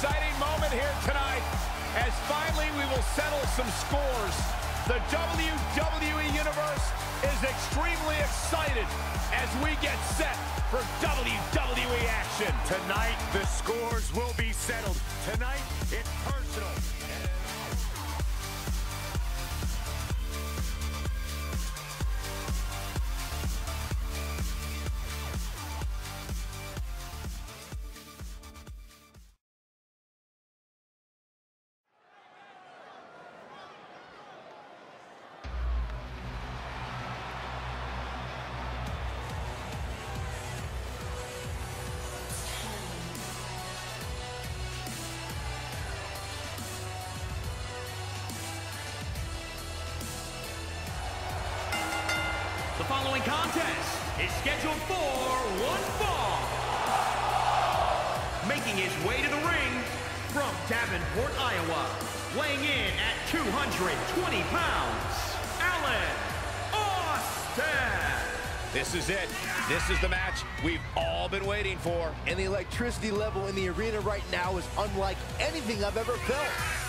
exciting moment here tonight as finally we will settle some scores. The WWE Universe is extremely excited as we get set for WWE action. Tonight, the scores will be settled. Tonight, it's personal. The following contest is scheduled for one fall. Making his way to the ring from Davenport, Iowa, weighing in at 220 pounds, Alan Austin. This is it. This is the match we've all been waiting for. And the electricity level in the arena right now is unlike anything I've ever felt.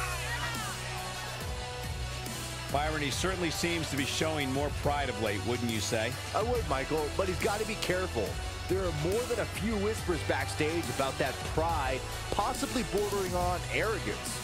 Byron, he certainly seems to be showing more pride of late, wouldn't you say? I would, Michael, but he's got to be careful. There are more than a few whispers backstage about that pride, possibly bordering on arrogance.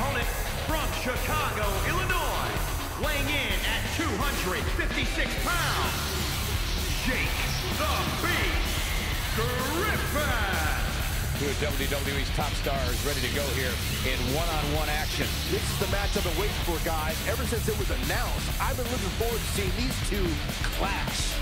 Opponent from Chicago, Illinois, weighing in at 256 pounds, Jake the Beast Griffin. Two of WWE's top stars ready to go here in one-on-one action. This is the match I've been waiting for, guys. Ever since it was announced, I've been looking forward to seeing these two clash.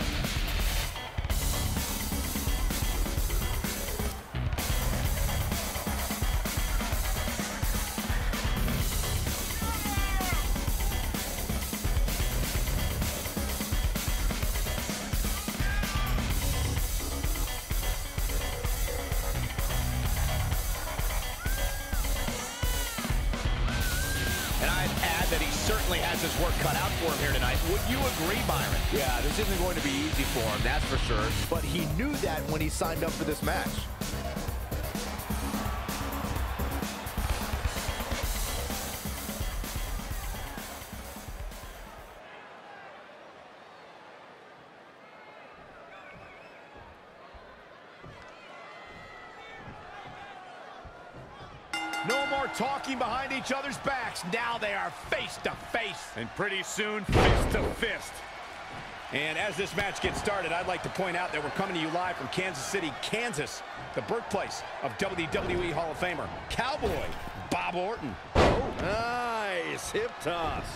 Has his work cut out for him here tonight. Would you agree, Byron? Yeah, this isn't going to be easy for him, that's for sure. But he knew that when he signed up for this match. No more talking behind each other's backs. Now they are face to face. And pretty soon, fist to fist. And as this match gets started, I'd like to point out that we're coming to you live from Kansas City, Kansas, the birthplace of WWE Hall of Famer, Cowboy Bob Orton. Oh, nice hip toss.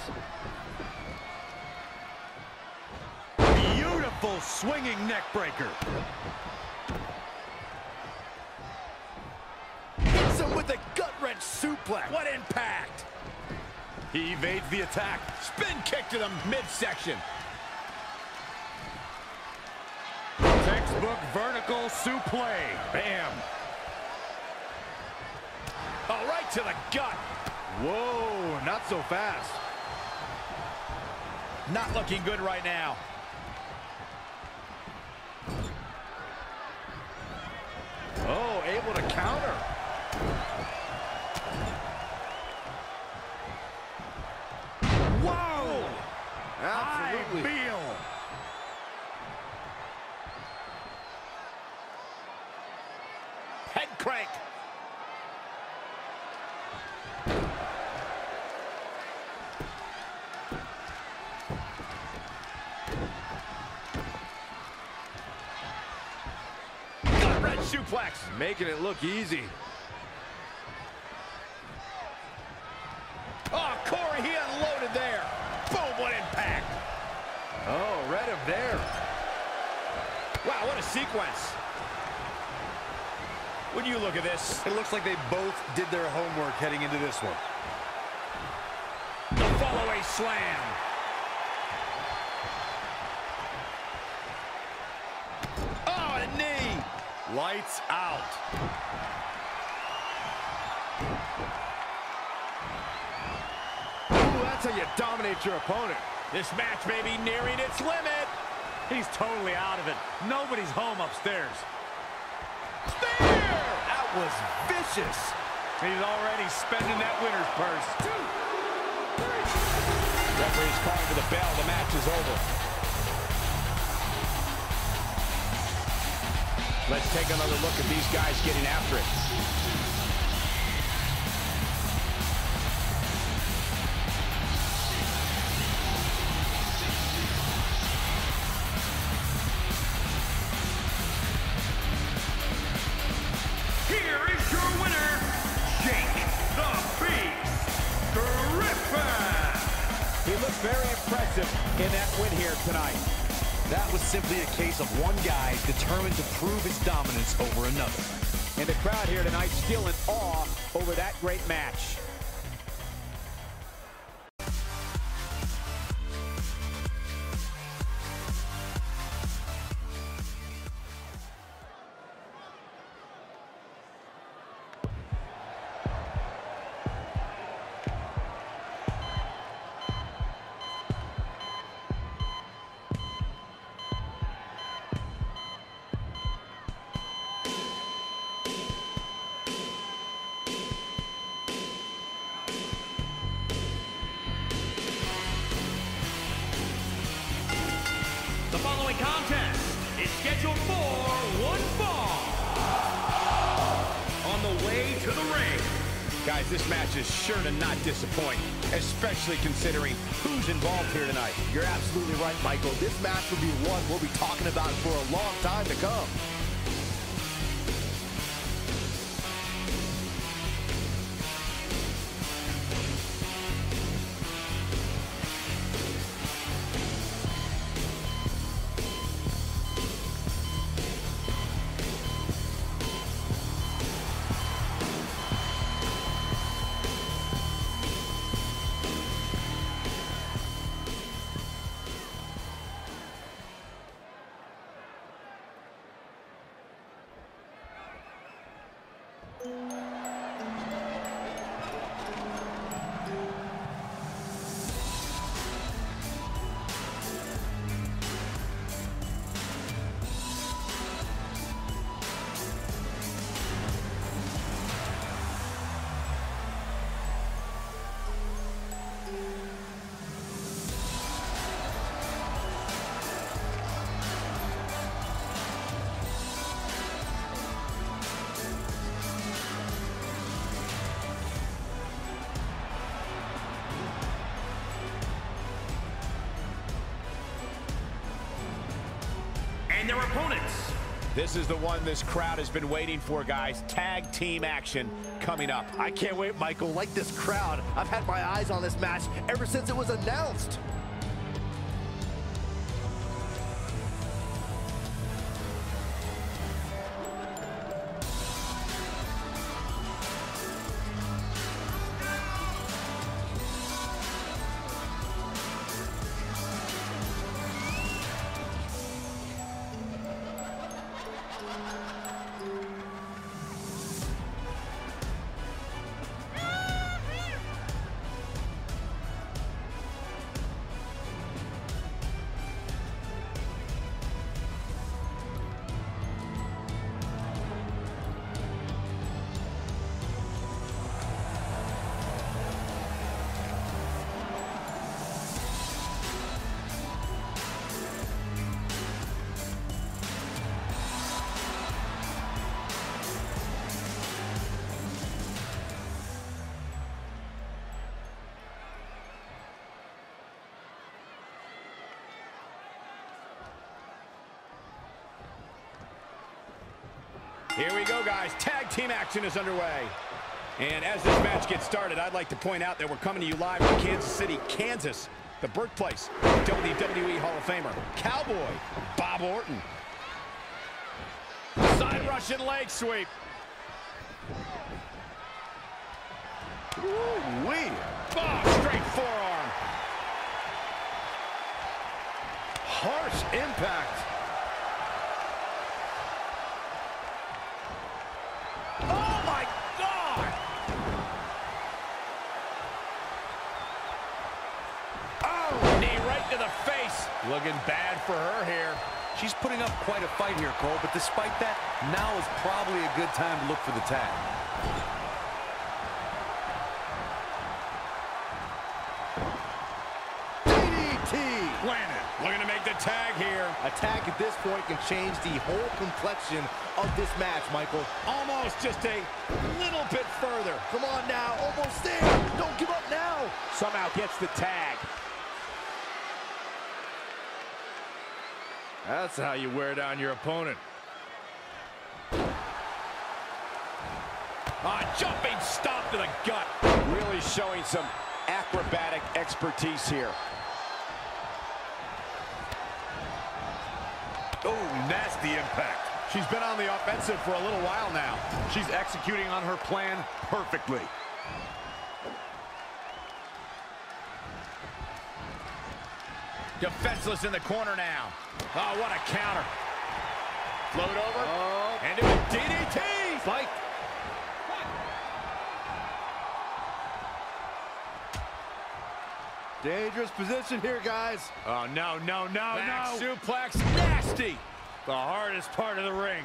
Beautiful swinging neck breaker. With a gut-wrench suplex. What impact! He evades the attack. Spin kick to the midsection. Textbook vertical suplex. Bam. Oh, right to the gut. Whoa, not so fast. Not looking good right now. Oh, able to counter. Whoa! Absolutely. I feel. Head crank. Gut wrench suplex. Making it look easy. There. Boom, what impact. Oh, right up there. Wow, Wow, what a sequence. Would you look at this? It looks like they both did their homework heading into this one. The follow-away slam. Oh, and a knee. Lights out. Ooh, that's how you dominate your opponent. This match may be nearing its limit. He's totally out of it. Nobody's home upstairs. Spear! That was vicious. He's already spending that winner's purse. 2, 3. Referee's calling for the bell. The match is over. Let's take another look at these guys getting after it. Very impressive in that win here tonight. That was simply a case of one guy determined to prove his dominance over another. And the crowd here tonight still in awe over that great match. The following contest is scheduled for one fall. On the way to the ring. Guys, this match is sure to not disappoint, especially considering who's involved here tonight. You're absolutely right, Michael. This match will be one we'll be talking about for a long time to come. And their opponents. This is the one this crowd has been waiting for, guys. Tag team action coming up. I can't wait, Michael. Like this crowd, I've had my eyes on this match ever since it was announced. Here we go, guys. Tag team action is underway. And as this match gets started, I'd like to point out that we're coming to you live from Kansas City, Kansas, the birthplace of WWE Hall of Famer, Cowboy Bob Orton. Russian leg sweep. Ooh-wee. Bob, straight forearm. Harsh impact. Oh, my God. Oh, knee right to the face. Looking bad for her here. She's putting up quite a fight here, Cole, but despite that, now is probably a good time to look for the tag. DDT! Landed. Looking to make the tag here. A tag at this point can change the whole complexion of this match, Michael. Almost just a little bit further. Come on now, almost there. Don't give up now. Somehow gets the tag. That's how you wear down your opponent. Ah, jumping stomp to the gut. Really showing some acrobatic expertise here. Oh, nasty impact. She's been on the offensive for a little while now. She's executing on her plan perfectly. Defenseless in the corner now. Oh, what a counter. Float over. Oh. And into a DDT. Fight. Dangerous position here, guys. Oh, no, no, no, back, no. Suplex. Nasty. The hardest part of the ring.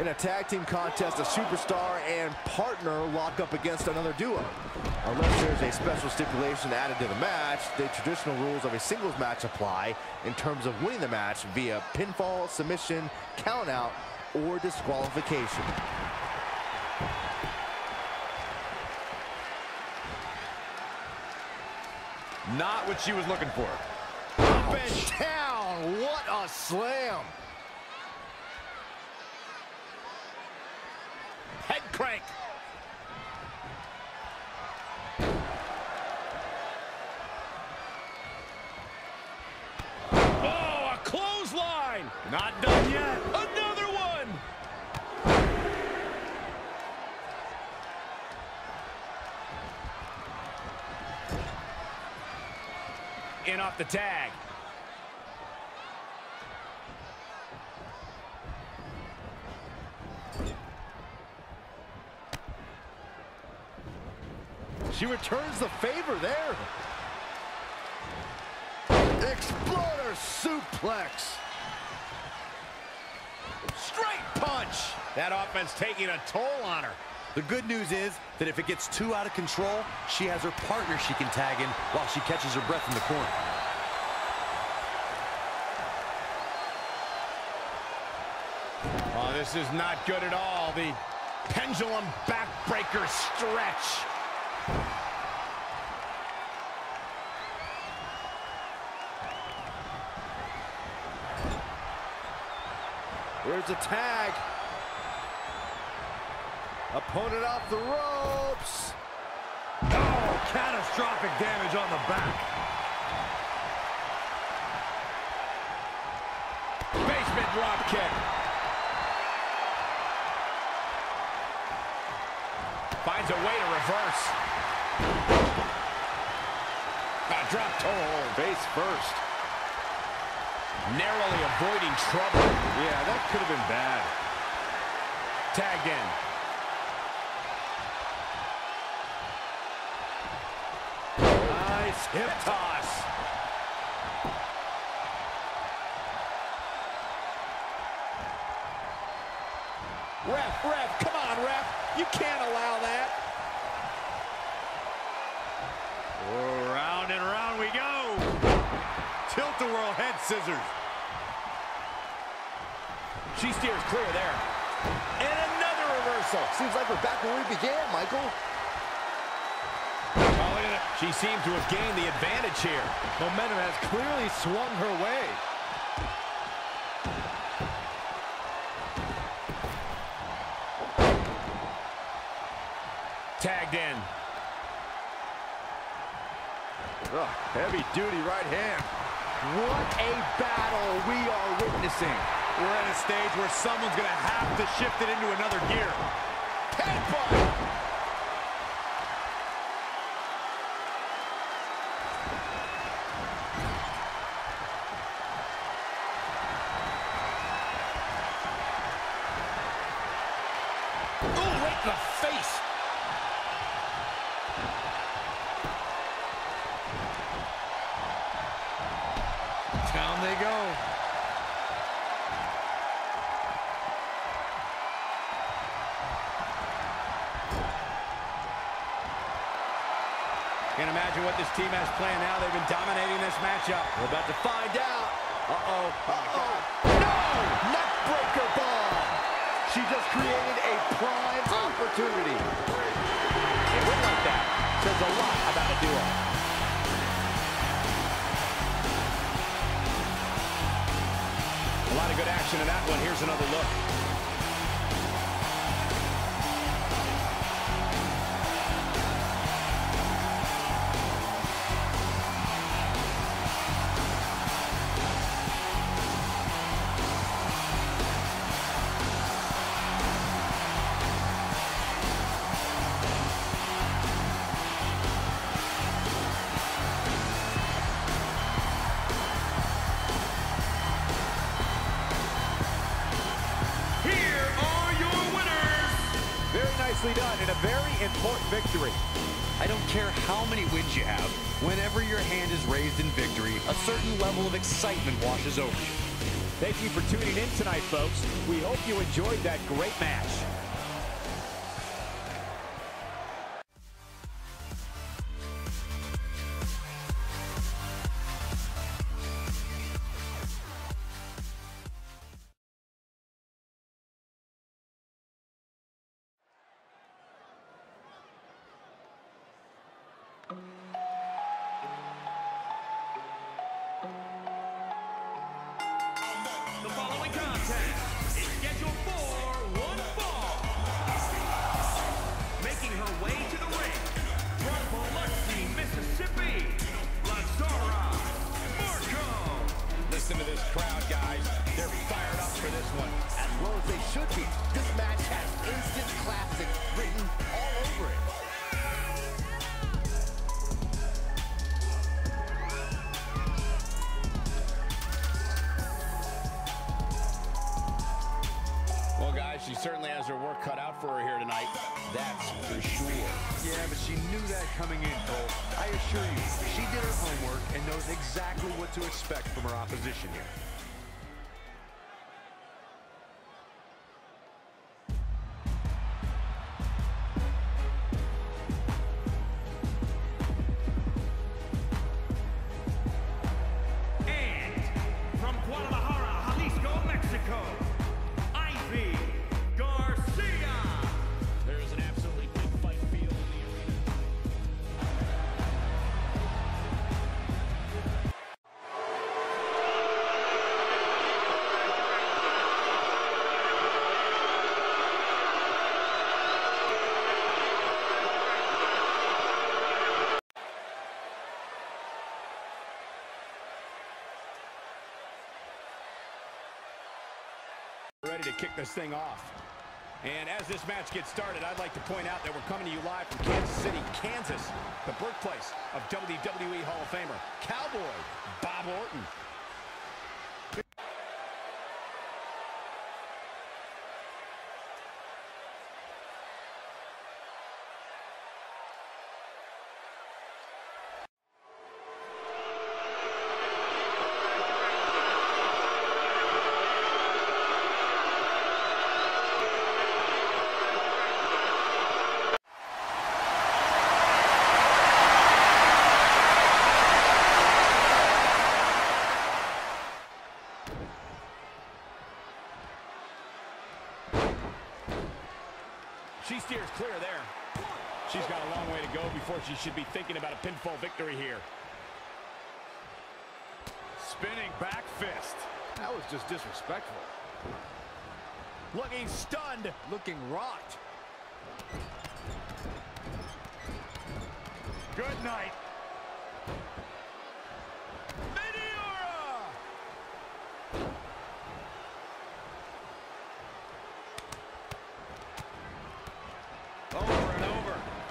In a tag team contest, a superstar and partner lock up against another duo. Unless there's a special stipulation added to the match, the traditional rules of a singles match apply in terms of winning the match via pinfall, submission, countout, or disqualification. Not what she was looking for. Up and down, what a slam. Head crank. Oh, a clothesline. Not done yet. Another one. In off the tag. She returns the favor there. Exploder suplex. Straight punch. That offense taking a toll on her. The good news is that if it gets too out of control, she has her partner she can tag in while she catches her breath in the corner. Oh, this is not good at all. The pendulum backbreaker stretch. Here's a tag. Opponent off the ropes. Oh, catastrophic damage on the back. Basement drop kick. Finds a way to reverse. Drop toe, face first. Narrowly avoiding trouble. Yeah, that could have been bad. Tag in. Nice hip toss. Ref, come on, ref. You can't allow that. Round and round we go. Tilt-a-whirl head scissors. She steers clear there. And another reversal. Seems like we're back where we began, Michael. She seems to have gained the advantage here. Momentum has clearly swung her way. Tagged in. Oh, heavy duty right hand. What a battle we are witnessing. We're at a stage where someone's going to have to shift it into another gear. Headbutt! Ooh, right in the face! Down they go. Can't imagine what this team has planned now. They've been dominating this matchup. We're about to find out. Uh-oh. Uh-oh. No! Neck breaker bomb! She just created a prime opportunity. It went like that. Says a lot about a duo. A lot of good action in that one. Here's another look. Done in a very important victory. I don't care how many wins you have, whenever your hand is raised in victory, a certain level of excitement washes over you. Thank you for tuning in tonight, folks. We hope you enjoyed that great match. The following contest is scheduled for one fall. Making her way to the ring from Biloxi, Mississippi, Lazara Marco. Listen to this crowd, guys. They're fired up for this one. As well as they should be. This match has instant classic written all over it. She certainly has her work cut out for her here tonight. That's for sure. Yeah, but she knew that coming in, Cole. I assure you, she did her homework and knows exactly what to expect from her opposition here. Ready to kick this thing off. And as this match gets started, I'd like to point out that we're coming to you live from Kansas City, Kansas, the birthplace of WWE Hall of Famer, Cowboy Bob Orton. She steers clear there. She's got a long way to go before she should be thinking about a pinfall victory here. Spinning back fist. That was just disrespectful. Looking stunned. Looking rocked. Good night. Meteora!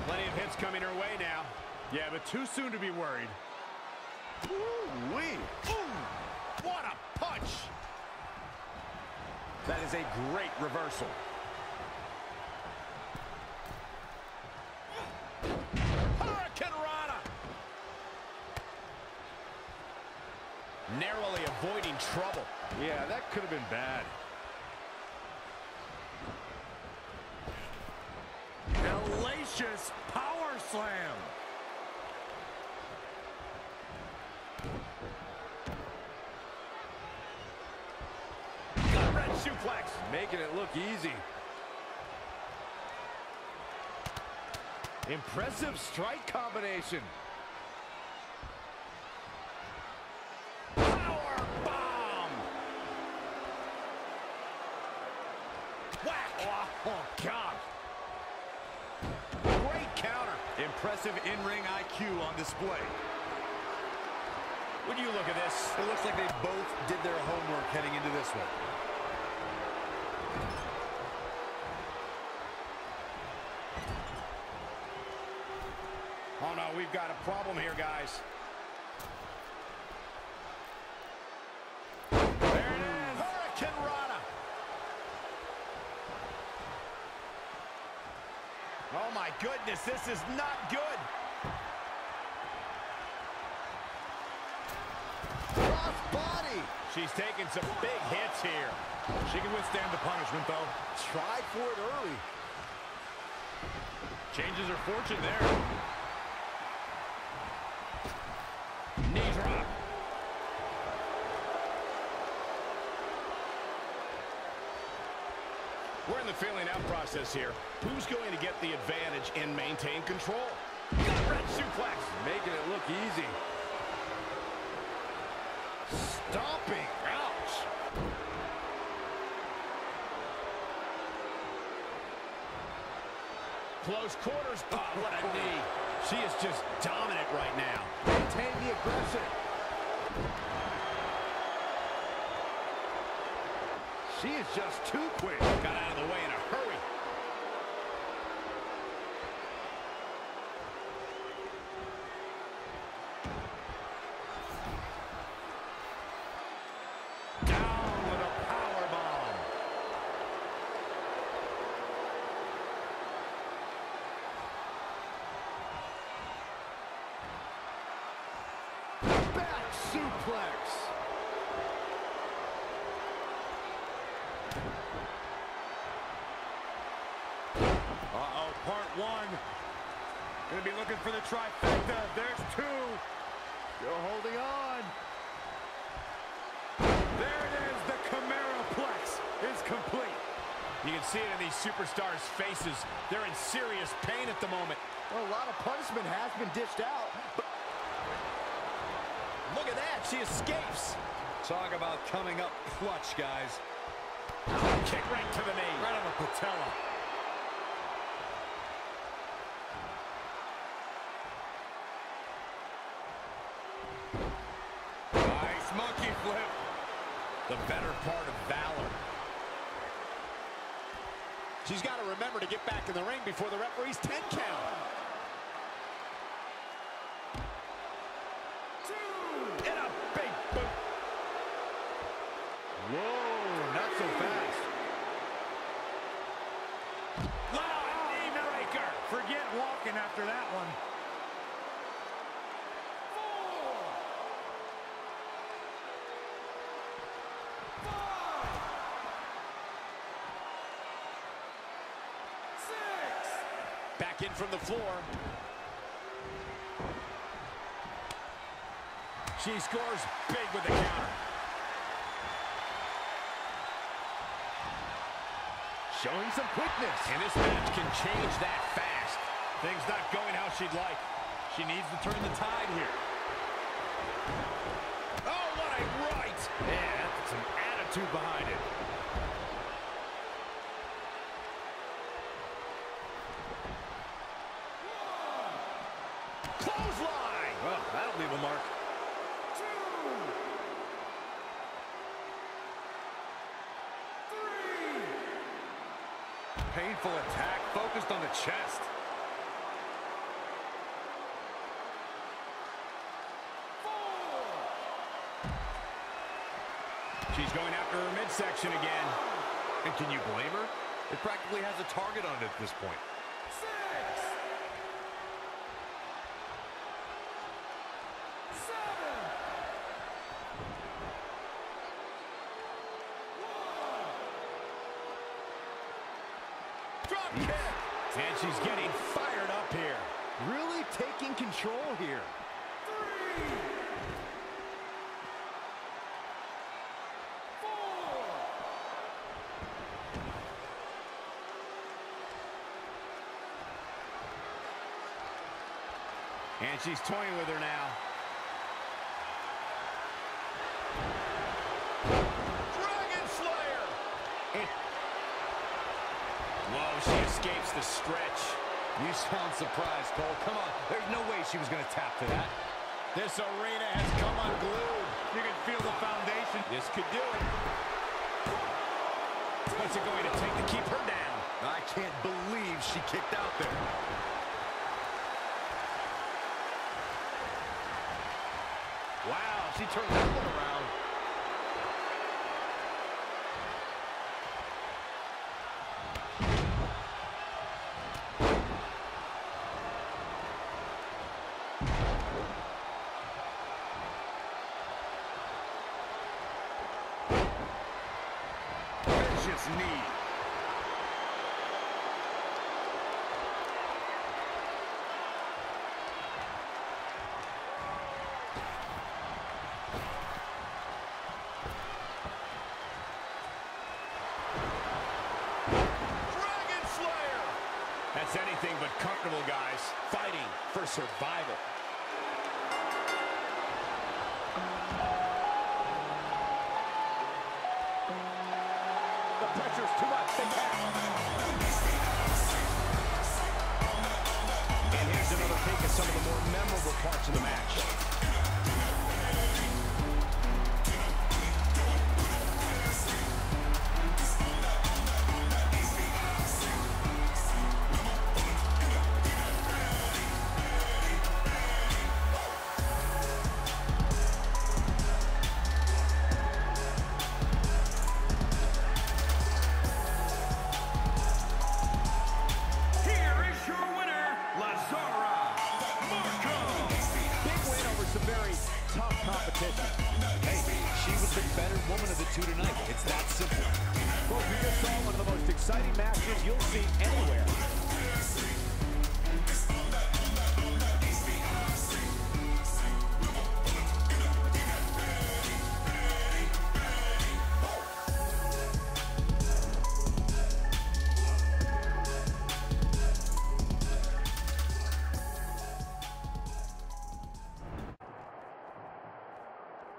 Plenty of hits coming her way now. Yeah, but too soon to be worried. Ooh-wee. Ooh, what a punch! That is a great reversal. Hurricanrana! Narrowly avoiding trouble. Yeah, that could have been bad. Delicious power slam. Red suplex, making it look easy. Impressive strike combination. Power bomb. Whack. Oh, God. Great counter. Impressive in-ring IQ on display. Would you look at this? It looks like they both did their homework heading into this one. Oh, no, we've got a problem here, guys. There it is. Hurricanrana. Oh, my goodness, this is not good. She's taking some big hits here. She can withstand the punishment, though. Tried for it early. Changes her fortune there. Knee drop. We're in the feeling out process here. Who's going to get the advantage and maintain control? Gut wrench suplex. Making it look easy. Stomping. Ouch. Close quarters. Oh, what a knee. She is just dominant right now. Maintain the aggression. She is just too quick. Got out of the way in a hurry. Uh-oh, part one. Gonna be looking for the trifecta. There's two. Still holding on. There it is. The Chimeraplex is complete. You can see it in these superstars' faces. They're in serious pain at the moment. Well, a lot of punishment has been dished out. But look at that. She escapes. Talk about coming up clutch, guys. Kick right to the knee. Right on the patella. Nice monkey flip. The better part of valor. She's got to remember to get back in the ring before the referee's 10 count. Two. And a big boot. Whoa, not so fast. Forget walking after that one. Four. Five. Six. Back in from the floor. She scores big with the counter. Showing some quickness. And this match can change that fast. Things not going how she'd like. She needs to turn the tide here. Oh, what a right! Yeah, that's some attitude behind it. One. Clothesline! Well, that'll leave a mark. Two. Three. Painful attack focused on the chest. She's going after her midsection again. And can you blame her? It practically has a target on it at this point. And she's getting fired up here. Really taking control here. Three. Four. And she's toying with her now. Dragon Slayer. Whoa, she escapes the stretch. You sound surprised, Cole. Come on. There's no way she was going to tap to that. This arena has come unglued. You can feel the foundation. This could do it. What's it going to take to keep her down? I can't believe she kicked out there. Wow, she turned that one around. That's anything but comfortable, guys, fighting for survival. The pressure's too much, they can't. And here's another peek at some of the more memorable parts of the match.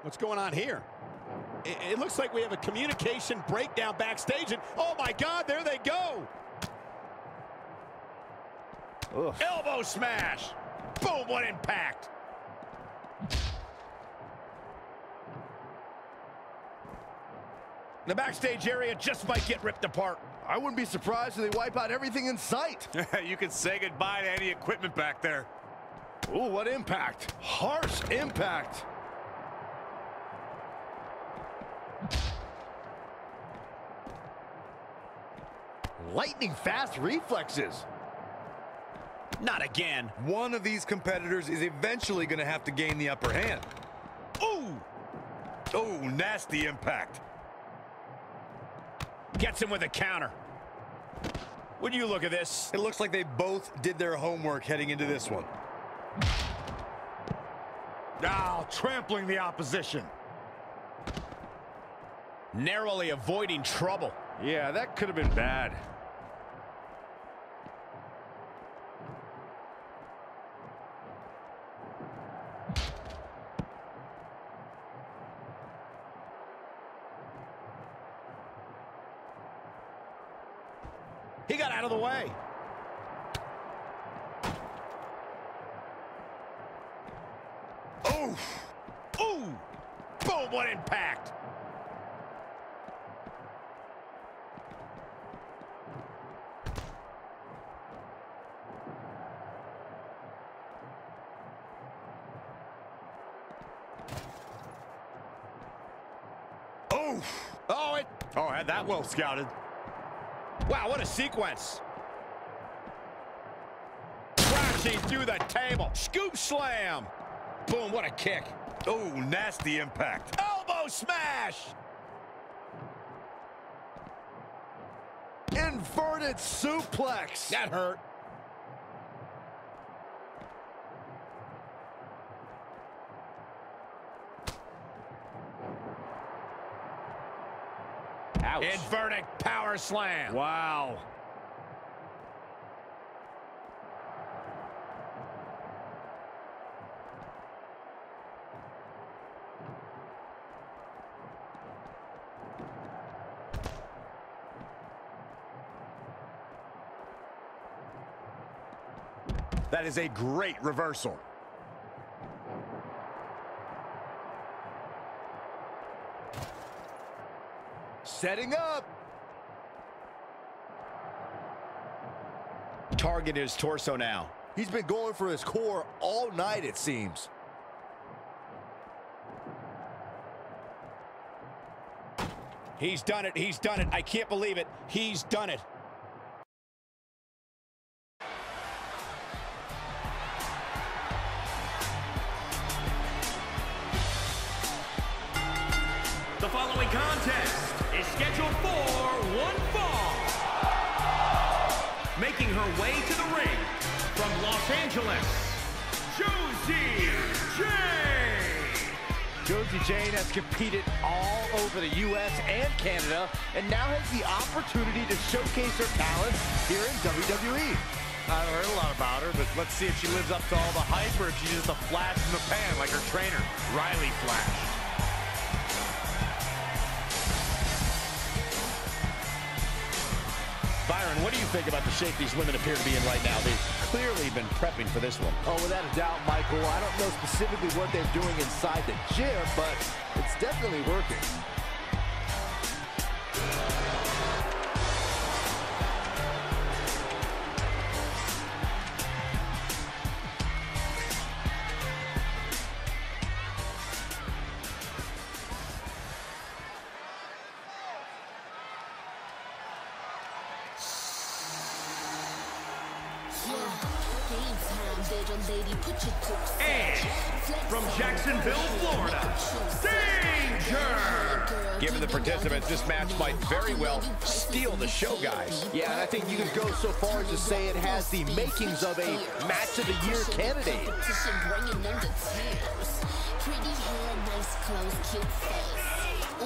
What's going on here? It looks like we have a communication breakdown backstage, and oh my God, there they go! Ugh. Elbow smash! Boom, what impact! The backstage area just might get ripped apart. I wouldn't be surprised if they wipe out everything in sight. You can say goodbye to any equipment back there. Ooh, what impact! Harsh impact! Lightning fast reflexes. Not again. One of these competitors is eventually going to have to gain the upper hand. Ooh! Oh, nasty impact. Gets him with a counter. Would you look at this? It looks like they both did their homework heading into this one. Now, trampling the opposition. Narrowly avoiding trouble. Yeah, that could have been bad. He got out of the way. Oof. Ooh. Boom, what impact. Oh, it. Oh, had that well scouted. Wow, what a sequence. Crashing through the table. Scoop slam. Boom, what a kick. Oh, nasty impact. Elbow smash. Inverted suplex. That hurt. Ouch. Inverted power slam. Wow. That is a great reversal. Setting up. Target his torso now. He's been going for his core all night, it seems. He's done it. He's done it. I can't believe it. He's done it. The following contest is scheduled for one fall. Making her way to the ring from Los Angeles, Josie Jane. Josie Jane has competed all over the U.S. and Canada, and now has the opportunity to showcase her talent here in WWE. I've heard a lot about her, but let's see if she lives up to all the hype or if she's just a flash in the pan like her trainer, Riley Flash. Byron, what do you think about the shape these women appear to be in right now? They've clearly been prepping for this one. Oh, without a doubt, Michael. I don't know specifically what they're doing inside the gym, but it's definitely working. And from Jacksonville, Florida, Danger! Given the participants, this match might very well steal the show, guys. Yeah, and I think you could go so far as to say it has the makings of a match of the year candidate.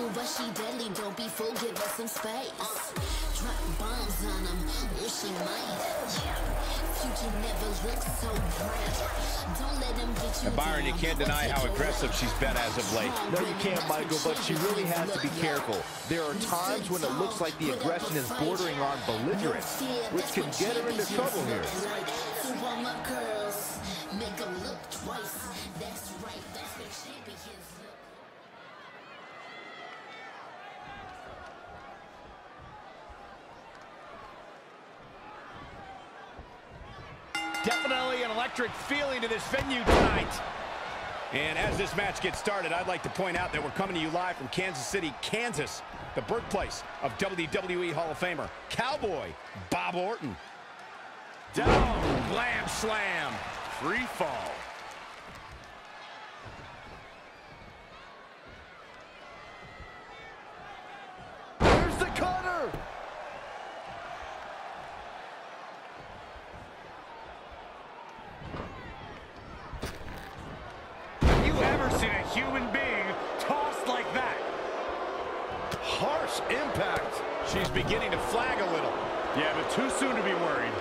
Oh, but she deadly, don't be fooled, give us some space. Drop bombs on him, oh, she might. Future never looks so bright. Don't let him get you. Byron, you can't deny how aggressive she's been as of late. No, you can't, Michael, but she really has to be careful. There are times when it looks like the aggression is bordering on belligerence, which can get her into trouble here. So all my girls, make them look twice. That's right, that's what champions look. Definitely an electric feeling to this venue tonight. And as this match gets started, I'd like to point out that we're coming to you live from Kansas City, Kansas, the birthplace of WWE Hall of Famer, Cowboy Bob Orton. Down, glam slam, free fall. There's the cutter. Human being tossed like that. Harsh impact. She's beginning to flag a little. Yeah, but too soon to be worried.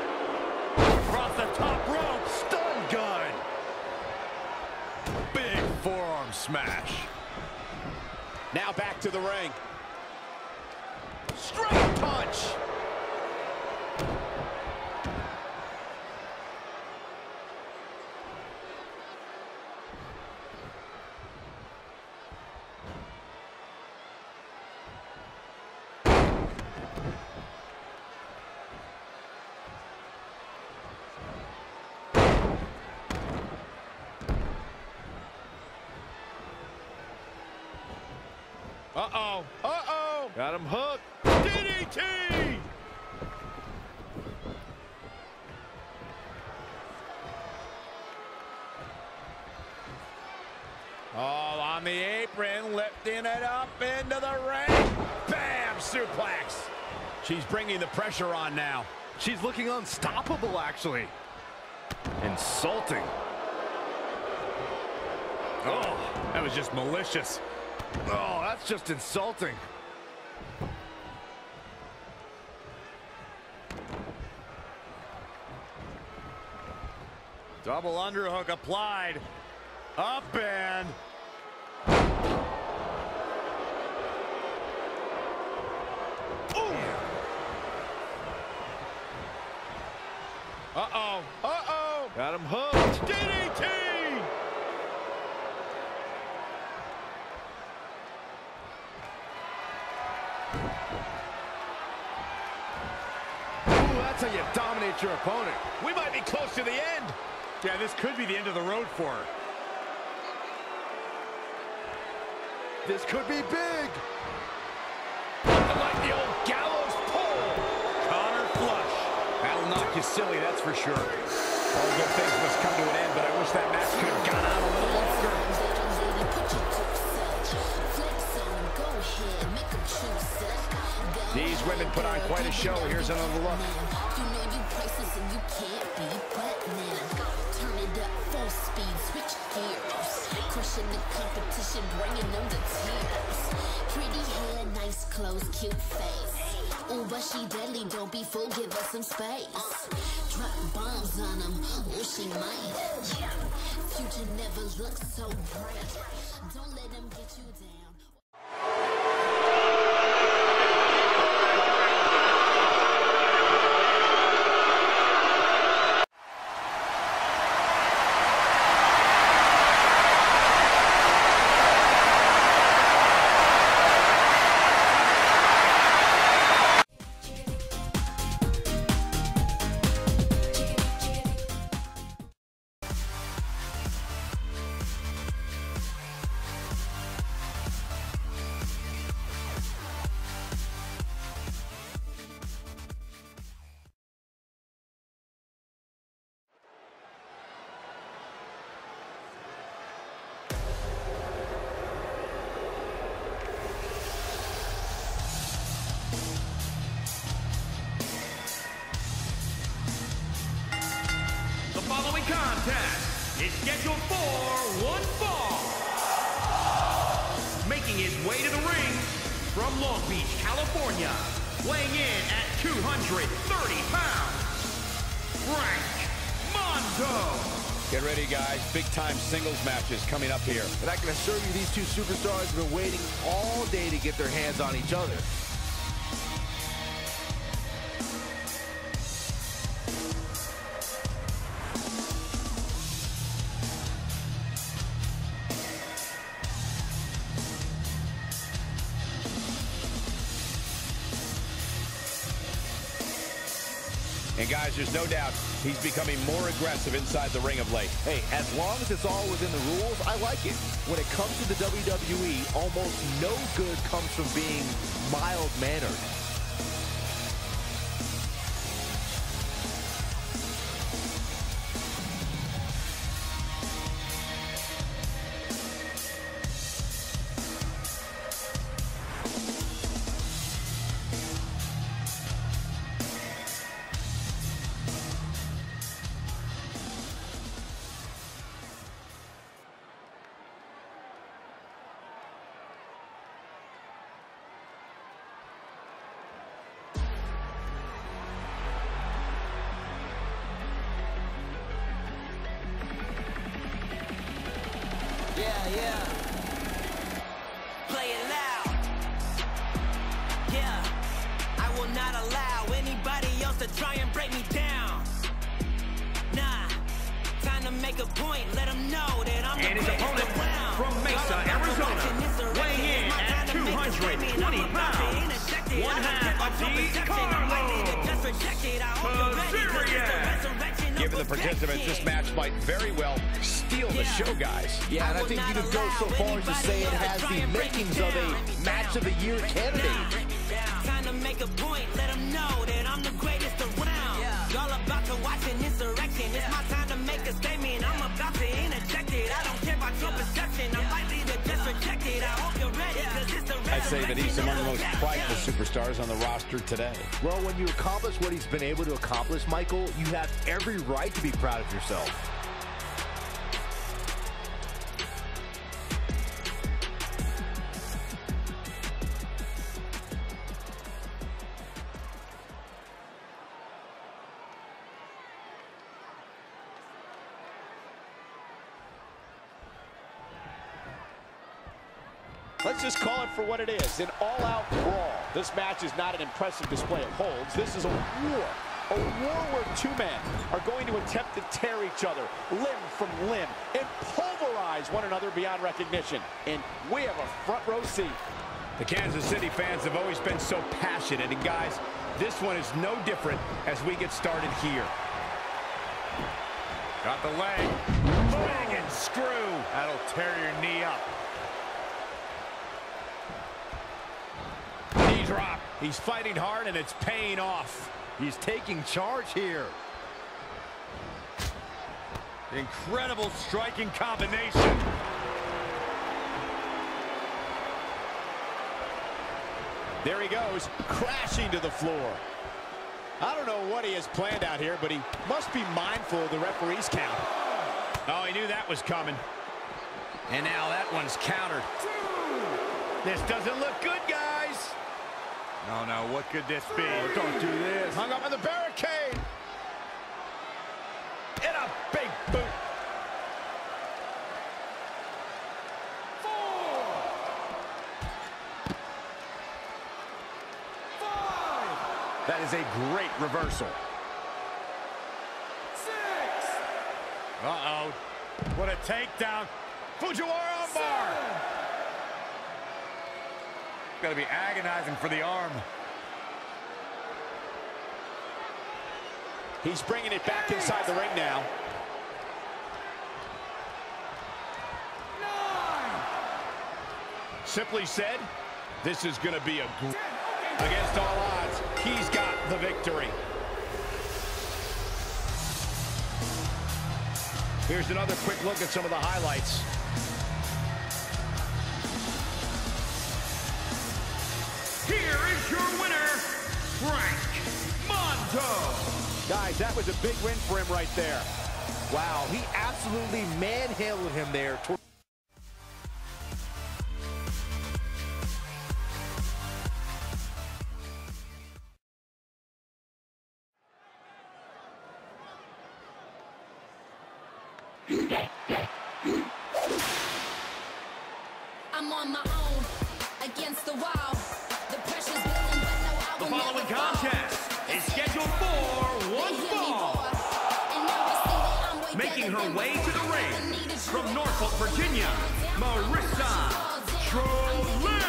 Across the top rope, stun gun. Big forearm smash. Now back to the ring. Straight punch. Uh-oh. Uh-oh. Got him hooked. DDT! All on the apron, lifting it up into the ring. Bam! Suplex. She's bringing the pressure on now. She's looking unstoppable, actually. Insulting. Oh, that was just malicious. Oh, that's just insulting. Double underhook applied. Up and... Uh-oh. Uh-oh. Got him hooked. DDT! Ooh, that's how you dominate your opponent. We might be close to the end. Yeah, this could be the end of the road for her. This could be big. Nothing like the old gallows pole. Connor flush. That'll knock you silly, that's for sure. All good things must come to an end, but I wish that match could have gone on a little longer. These women put on quite a show. Here's another look. You know you priceless and you can't be but now. Turn it up, full speed, switch gears. Crushing the competition, bringing them to tears. Pretty hair, nice clothes, cute face. Ooh, but she deadly, don't be fooled, give us some space. Drop bombs on them, ooh, she might. Future never looks so bright. Don't let them get you down. Contest is scheduled for one fall. Making his way to the ring from Long Beach, California, weighing in at 230 pounds, Frank Mondo. Get ready, guys. Big-time singles matches coming up here. And I can assure you these two superstars have been waiting all day to get their hands on each other. And guys, there's no doubt he's becoming more aggressive inside the ring of late. Hey, as long as it's all within the rules, I like it. When it comes to the WWE, almost no good comes from being mild-mannered. Yeah. Play it loud. Yeah. I will not allow anybody else to try and break me down. Nah. Time to make a point. Let them know that I'm the best around. From Mesa, Arizona, weighing in at 220 pounds. One half of the Carlo. Give of the participants, this match might very well steal the show, guys. Yeah, and I think you could go so far as to say it has the makings of a match of the year candidate. Time to make a point, let them know that I'm the greatest around. Y'all about to watch an insurrection. It's my time to make a statement. I'm about to interject it. I don't care about your perception. I'm likely to just reject it. I hope you're ready, because it's the I'd say that he's among the most prideful superstars on the roster today. Well, when you accomplish what he's been able to accomplish, Michael, you have every right to be proud of yourself. Let's just call it for what it is, an all-out brawl. This match is not an impressive display of holds. This is a war where two men are going to attempt to tear each other limb from limb and pulverize one another beyond recognition. And we have a front row seat. The Kansas City fans have always been so passionate, and guys, this one is no different as we get started here. Got the leg, leg and screw. That'll tear your knee up. Drop. He's fighting hard, and it's paying off. He's taking charge here. Incredible striking combination. There he goes, crashing to the floor. I don't know what he has planned out here, but he must be mindful of the referee's count. Oh, he knew that was coming. And now that one's countered. This doesn't look good, guys. Oh, no, what could this be? Oh, don't do this. Hung up on the barricade. And a big boot. Four. That is a great reversal. Six. Uh-oh. What a takedown. Fujiwara on bar. Got to be agonizing for the arm. He's bringing it back inside the ring now. 9. Simply said, this is going to be a great okay. Against all odds, he's got the victory. Here's another quick look at some of the highlights. Here is your winner, Frank Monto. Guys, that was a big win for him right there. Wow, he absolutely manhandled him there. I'm on my own against the wall. The following contest is scheduled for one fall. Making her way to the ring from Norfolk, Virginia, Marissa Trolley.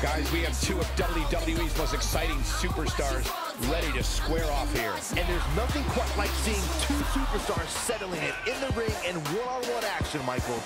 Guys, we have two of WWE's most exciting superstars ready to square off here. And there's nothing quite like seeing two superstars settling it in the ring in one-on-one action, Michael.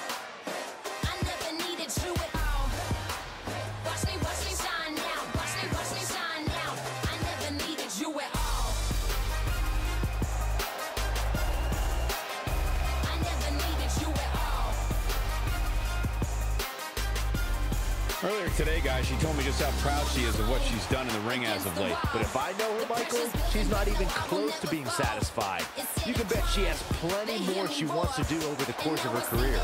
Earlier today, guys, she told me just how proud she is of what she's done in the ring as of late. But if I know her, Michael, she's not even close to being satisfied. You can bet she has plenty more she wants to do over the course of her career.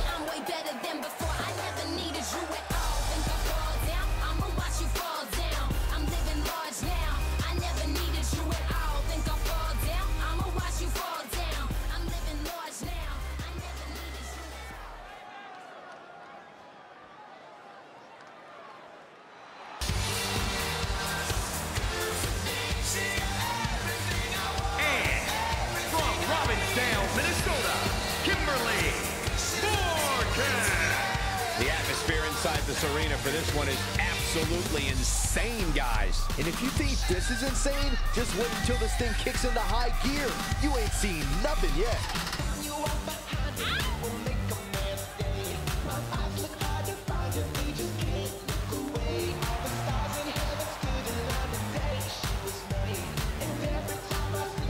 The atmosphere inside this arena for this one is absolutely absolutely insane, guys. And if you think this is insane, just wait until this thing kicks into high gear. You ain't seen nothing yet.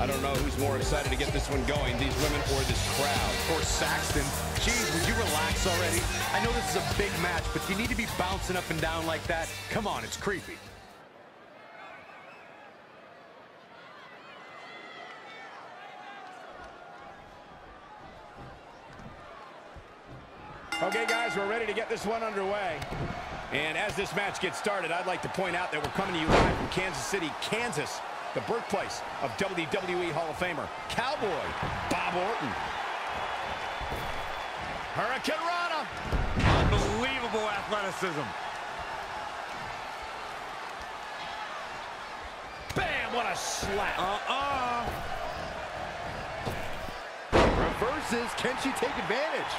I don't know who's more excited to get this one going, these women or this crowd. Or Saxton. Geez, would you relax already? I know this is a big match, but you need to be bouncing up and down like that. Come on, it's creepy. Okay, guys, we're ready to get this one underway. And as this match gets started, I'd like to point out that we're coming to you live from Kansas City, Kansas, the birthplace of WWE Hall of Famer, Cowboy Bob Orton. Hurricane Rana. Unbelievable athleticism. Bam, what a slap. Reverses, can she take advantage?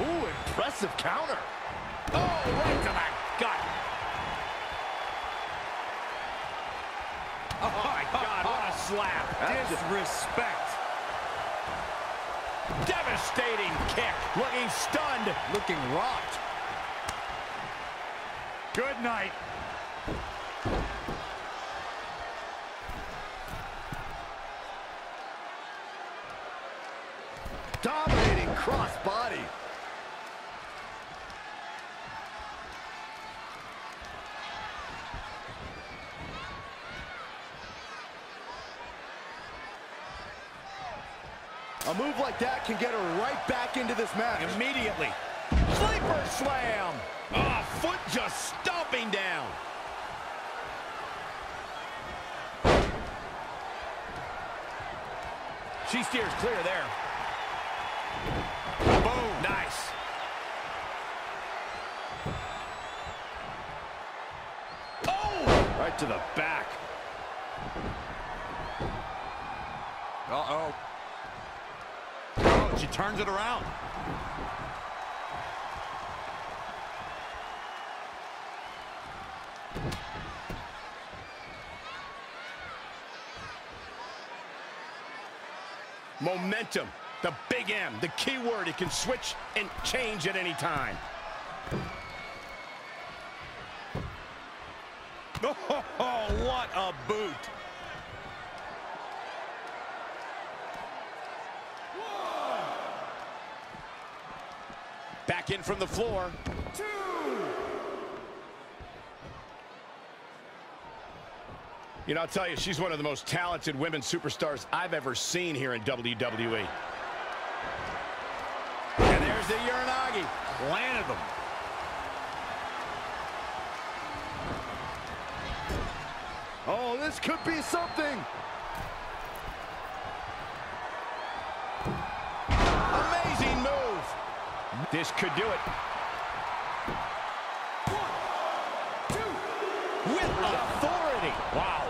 Oh, impressive counter. Oh, right to the gut. Oh, my God, what a slap. Disrespect. Devastating kick. Looking stunned. Looking rocked. Good night. Dominating cross body. A move like that can get her right back into this match. Immediately. Sleeper slam. Ah, foot just stomping down. She steers clear there. Boom. Nice. Oh! Right to the back. Uh-oh. She turns it around. Momentum, the big M, the key word. It can switch and change at any time. Oh, what a boot. Back in from the floor. Two. You know, I'll tell you, she's one of the most talented women superstars I've ever seen here in WWE. And there's the Uranagi. Landed them. Oh, this could be something. Amazing move. This could do it. One, two, with authority. Wow.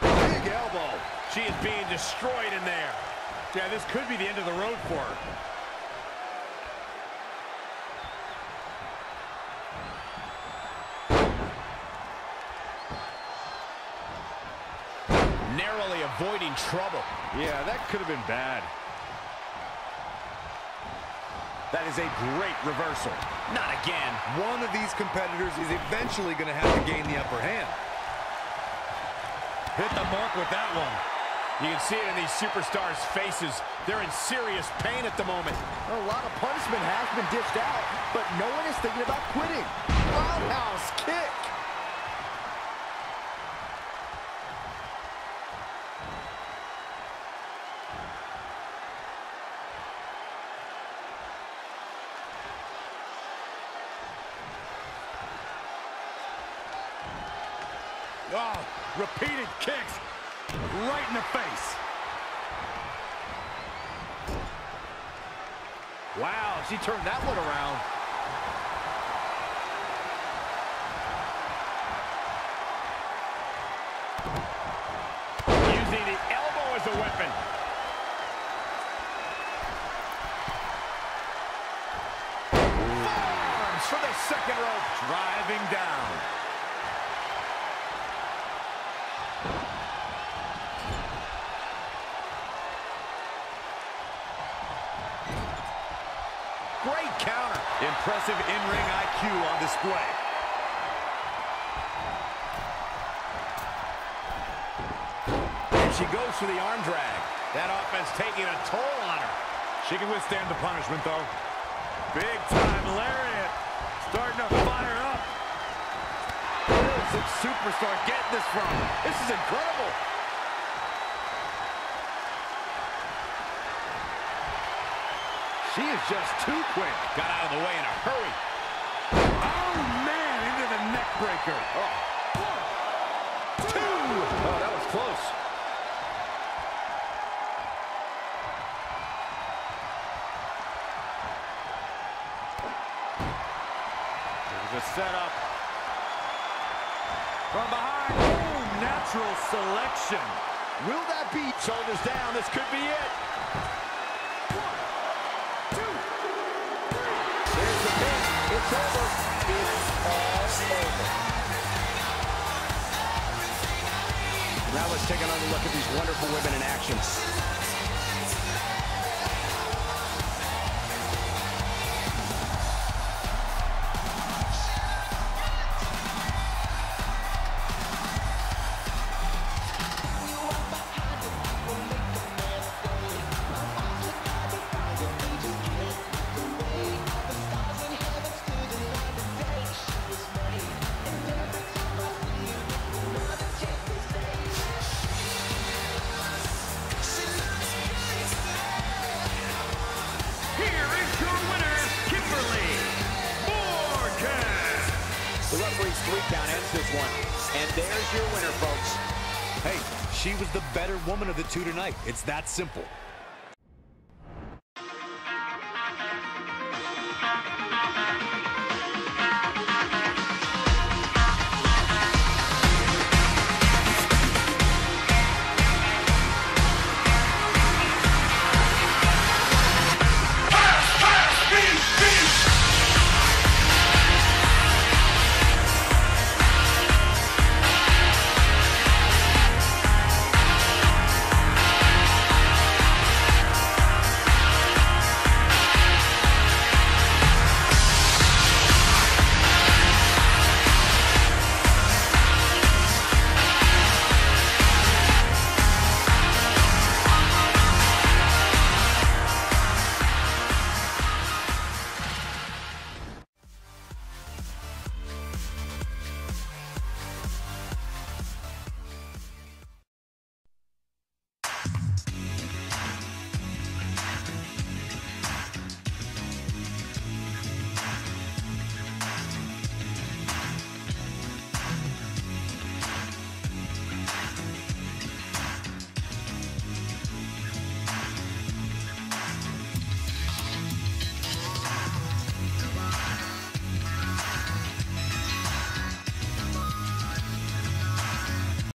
Big elbow. She is being destroyed in there. Yeah, this could be the end of the road for her. Narrowly avoiding trouble. Yeah, that could have been bad. That is a great reversal. Not again. One of these competitors is eventually going to have to gain the upper hand. Hit the mark with that one. You can see it in these superstars' faces. They're in serious pain at the moment. A lot of punishment has been dished out, but no one is thinking about quitting. Roundhouse kick. Oh, repeated kicks right in the face. Wow, she turned that one around. in. Forearms for the second rope, driving down. Great counter. Impressive in-ring IQ on display. She goes for the arm drag. That offense taking a toll on her. She can withstand the punishment, though. Big time lariat. Starting to fire up. What is this superstar getting this from? This is incredible. She is just too quick. Got out of the way in a hurry. Oh, man, into the neck breaker. Oh. 1, 2. Oh, that was close. The setup from behind. Oh, natural selection. Will that be? Shoulders down. This could be it. 1, 2, 3. There's the pin. It's over. It's all over. Now let's take another look at these wonderful women in action. And there's your winner, folks. Hey, she was the better woman of the two tonight. It's that simple.